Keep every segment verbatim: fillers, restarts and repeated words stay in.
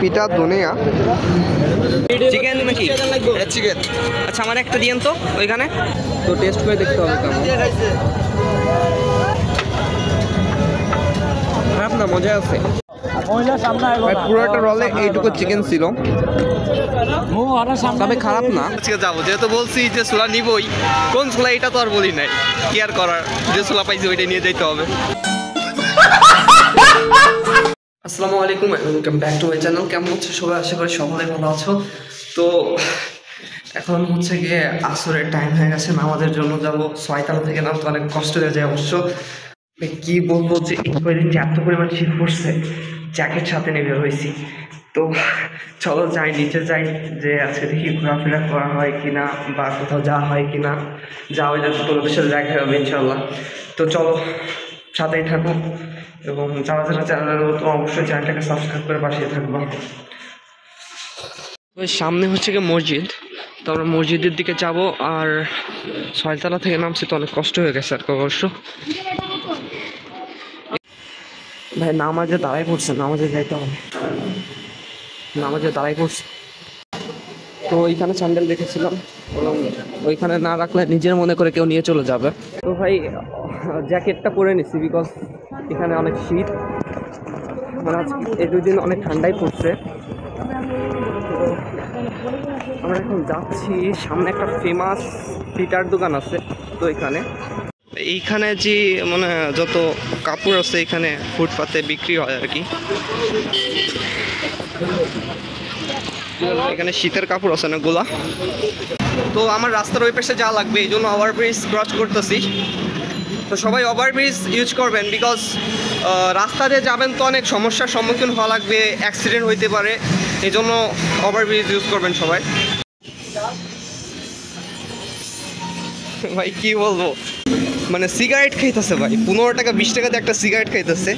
পিঠা ধনিয়া চিকেন নাকি এটা চিকেন। আচ্ছা আমার একটা দিয়েন তো ওইখানে, তো টেস্ট করে দেখতে হবে কেমন। খারাপ না, মজা আছে। পুরোটা রলে এইটুকু চিকেন ছিল, তবে খারাপ না। আজকে যাবো যেহেতু বলছি যে চুলা নিবই, কোন চুলা এটা তো আর বলি নাই, কি আর করার, যে চুলা পাইছি ওইটা নিয়ে যেতে হবে। আসসালামু আলাইকুম, welcome back to my channel. কেমন হচ্ছে সবাই? আশা করি সকলে ভালো আছো। তো এখন হচ্ছে গিয়ে আসরের টাইম হয়ে গেছে, নামাজের জন্য যাবো। ছয়তলা থেকে নামতে অনেক কষ্ট হয়ে যায় অবশ্য। কি বলবো যে এই কয়েকদিন যে এত পরিমাণ শীত পড়ছে, জ্যাকেট সাথে নিয়ে বের হয়েছি। তো চলো যাই নিচে, যাই যে আজকে দেখি ঘোরাফেরা করা হয় কিনা বা কোথাও যাওয়া হয় কিনা। যাওয়া হলে তোমাদের সাথে দেখা হবে ইনশাল্লাহ। তো চলো সাথেই থাকো, এবং যারা যারা চ্যানেল তো অবশ্যই চ্যানেলটাকে সাবস্ক্রাইব করে পাশে থাকবো। ওই সামনে হচ্ছে গিয়ে মসজিদ, তো আমরা মসজিদের দিকে যাবো। আর ছয়তলা থেকে নামছি তো অনেক কষ্ট হয়ে গেছে আর কি অবশ্য। ভাই নামাজে দাঁড়াই পড়ছে, নামাজে যাইতে হবে, নামাজে দাঁড়াই পড়ছে। তো ওইখানে স্যান্ডেল দেখেছিলাম, ওইখানে না রাখলে নিজের মনে করে কেউ নিয়ে চলে যাবে। তো ভাই জ্যাকেটটা পরে নিছি, বিকজ এখানে অনেক শীত, মানে আজকে এই দুদিন অনেক ঠান্ডাই পড়ছে। আমরা এখন যাচ্ছি, সামনে একটা ফেমাস পিঠার দোকান আছে, তো এখানে এইখানে যে মানে যত কাপড় আছে এখানে ফুটপাতে বিক্রি হয় আর কি। এখানে শীতের কাপড় আছে অনেকগুলা। তো আমার রাস্তার ওই পাশে যাওয়া লাগবে, এই জন্য ওভারব্রিজ ক্রস করতেছি। তো সবাই ওভারব্রিজ ইউজ করবেন, বিকজ রাস্তা দিয়ে যাবেন তো অনেক সমস্যার সম্মুখীন হওয়া লাগবে, অ্যাক্সিডেন্ট হইতে পারে, এই জন্য ওভারব্রিজ ইউজ করবেন সবাই। ভাই কি বলবো, মানে সিগারেট খাইতেছে ভাই, পনেরো টাকা বিশ টাকাতে একটা সিগারেট খাইতেছে,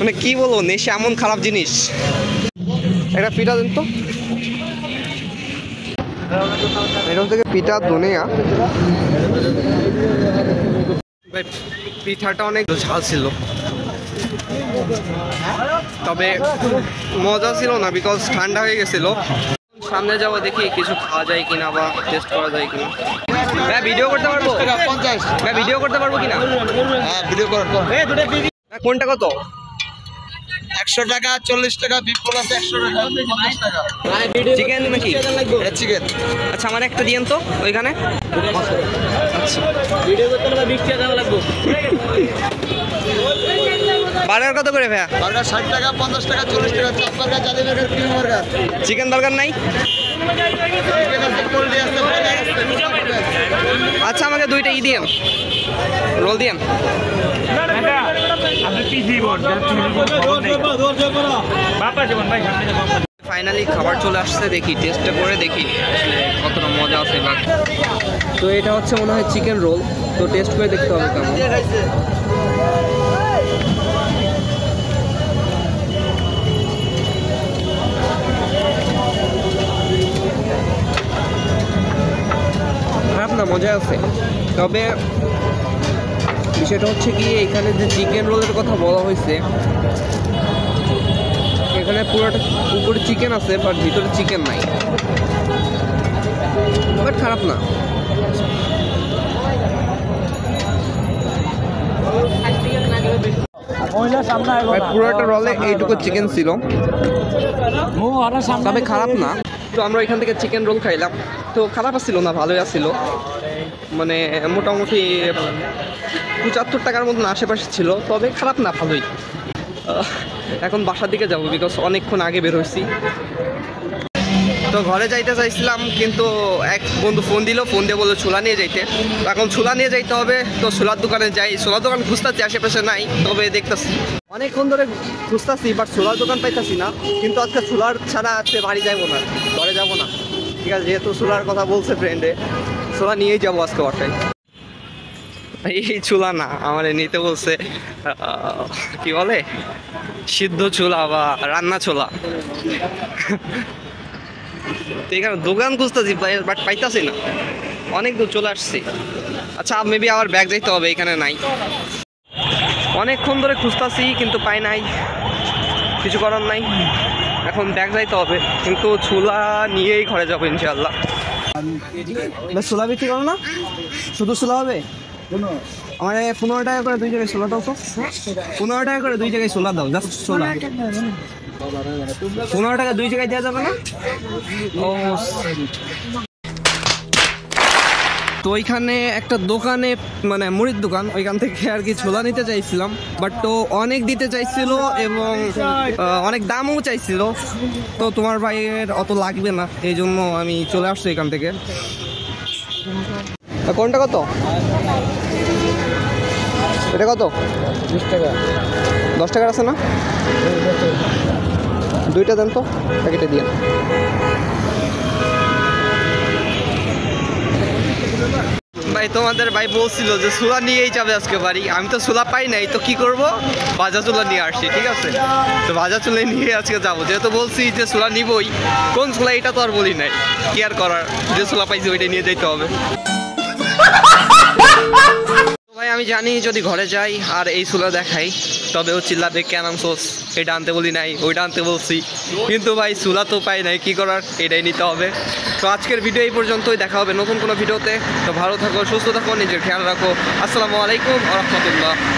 মানে কি বলবো, নেশা এমন খারাপ জিনিস। একটা পিঠা দেন তো, এটা হচ্ছে পিঠা ধনিয়া। পিঠাটা অনেক ঝাল ছিল, তবে মজা ছিল না, বিকজ ঠান্ডা হয়ে গেছিল। সামনে যাবো দেখি কিছু খাওয়া যায় কিনা বা টেস্ট করা যায় কিনা। হ্যাঁ ভিডিও করতে পারবো, হ্যাঁ ভিডিও করতে পারবো কিনা। হ্যাঁ ভিডিও করবো। কোনটা কত? একশো টাকা, চল্লিশ টাকা, বিপুল আছে একশো টাকা, পঞ্চাশ টাকা। চিকেন নাকি এটা চিকেন? আচ্ছা আমার একটা দিয়েন তো ওইখানে। আচ্ছা ভিডিও করতে হলে বিশ টাকা লাগবে। বার্গার কত করে ভাইয়া? বার্গার ষাট টাকা, পঞ্চাশ টাকা, চল্লিশ টাকা, চাপ বার্গার, জালি burger, cream burger. Chicken burger নাই? আচ্ছা আমাকে দুইটা ই দিয়েন, রোল দিয়েন। ফাইনালি খাবার চলে আসছে, দেখি টেস্টটা করে দেখি কতটা মজা আছে। তো এটা হচ্ছে মনে হয় চিকেন রোল, তো টেস্ট করে দেখতে হবে কেমন। খারাপ না, মজা আছে। তবে বিষয়টা হচ্ছে কি, এখানে যে চিকেন রোলের কথা বলা হয়েছে, এখানে পুরোটা উপরে চিকেন আছে বাট ভিতরে চিকেন নাই, বাট খারাপ না। পুরোটা রলে এইটুকু চিকেন ছিল, তবে খারাপ না। তো আমরা এখান থেকে চিকেন রোল খাইলাম, তো খারাপ আসছিল না, ভালোই আসছিল, মানে মোটামুটি পঁচাত্তর টাকার মতন আশেপাশে ছিল, তবে খারাপ না, ভালোই। এখন বাসার দিকে যাবো, বিকজ অনেকক্ষণ আগে বের হয়েছি। তো ঘরে যাইতে চাইছিলাম, কিন্তু এক বন্ধু ফোন দিল, ফোন দিয়ে বললো ছোলা নিয়ে যাইতে। এখন ছোলা নিয়ে যাইতে হবে, তো ছোলার দোকানে যাই। ছোলার দোকান খুঁজতেছি, আশেপাশে নাই, তবে দেখতেছি অনেকক্ষণ ধরে খুঁজতেছি, বাট ছোলার দোকান পাইতেছি না। কিন্তু আজকে ছোলার ছাড়া আজকে বাড়ি যাবো না, ঘরে যাবো না, ঠিক আছে? যেহেতু ছোলার কথা বলছে ফ্রেন্ডে, ছোলা নিয়েই যাবো আজকে বাসায়। এই চুলা না আমার নিতে বলছে, কি বলে, সিদ্ধ চুলা বা রান্না চুলা। তো এখানে দোকান খুঁজতেছি বাট পাইতেছি না, অনেক দূর চলে আসছি। আচ্ছা মেবি আবার ব্যাগ যাইতে হবে, এখানে নাই। অনেকক্ষণ ধরে খুঁজতেছি কিন্তু পাই নাই, কিছু করার নাই। এখন ব্যাগ যাইতে হবে, কিন্তু চুলা নিয়েই ঘরে যাবো ইনশাল্লাহ। চুলা বিক্রি করো না, শুধু চুলা হবে? আমার পনেরো টাকা করে দুই জায়গায় চুলা দাও তো, পনেরো টাকা করে দুই জায়গায় চুলা দাও, জাস্ট চুলা। পনেরো টাকা দুই জায়গায় দেওয়া যাবে না? ও তো ওইখানে একটা দোকানে, মানে মুড়ির দোকান, ওইখান থেকে আর কি ছোলা নিতে চাইছিলাম, বাট তো অনেক দিতে চাইছিল এবং অনেক দামও চাইছিল, তো তোমার ভাইয়ের অত লাগবে না, এই জন্য আমি চলে আসছি এখান থেকে। কোনটা কত? এটা কত? বিশ টাকা। দশ টাকার আছে না? দুইটা দেন তো, প্যাকেটে দিয়ে। ভাই তোমাদের ভাই বলছিল যে চুলা নিয়েই যাবে আজকে বাড়ি, আমি তো চুলা পাই নাই, তো কি করব, ভাজা চুলা নিয়ে আসছি। ঠিক আছে, তো ভাজা চুলা নিয়ে আজকে যাবো, যেহেতু বলছি যে চুলা নিবই, কোন চুলা এটা তো আর বলি নাই, কি আর করার, যে চুলা পাইছি ওইটা নিয়ে যেতে হবে। ভাই আমি জানি যদি ঘরে যাই আর এই চুলা দেখাই তবে ও চিল্লাবে কেমন সোস, এটা আনতে বলি নাই, ওইটা আনতে বলছি, কিন্তু ভাই চুলা তো পাই নাই, কি করার, এটাই নিতে হবে। তো আজকের ভিডিও এই পর্যন্তই, দেখা হবে নতুন কোনো ভিডিওতে। তো ভালো থাকো, সুস্থ থাকো, নিজের খেয়াল রাখো। আসসালামু আলাইকুম ওয়া রাহমাতুল্লাহ।